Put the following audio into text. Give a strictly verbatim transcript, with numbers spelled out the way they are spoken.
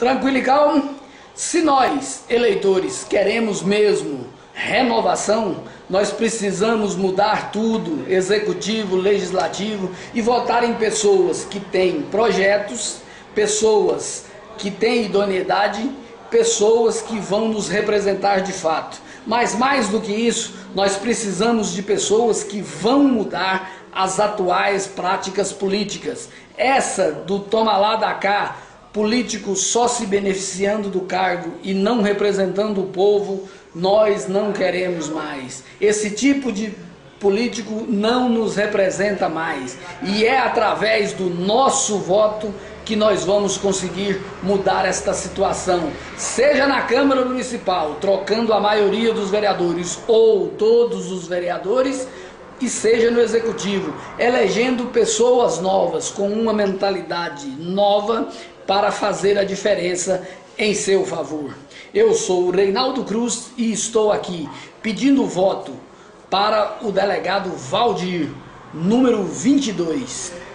Tranquilo e calmo? Se nós, eleitores, queremos mesmo renovação, nós precisamos mudar tudo, executivo, legislativo, e votar em pessoas que têm projetos, pessoas que têm idoneidade, pessoas que vão nos representar de fato. Mas mais do que isso, nós precisamos de pessoas que vão mudar as atuais práticas políticas. Essa do toma lá da cá, político só se beneficiando do cargo e não representando o povo, nós não queremos mais. Esse tipo de político não nos representa mais. E é através do nosso voto que nós vamos conseguir mudar esta situação, seja na Câmara Municipal, trocando a maioria dos vereadores ou todos os vereadores, e seja no Executivo, elegendo pessoas novas com uma mentalidade nova para fazer a diferença em seu favor. Eu sou o Reinaldo Cruz e estou aqui pedindo voto para o delegado Valdir, número vinte e dois.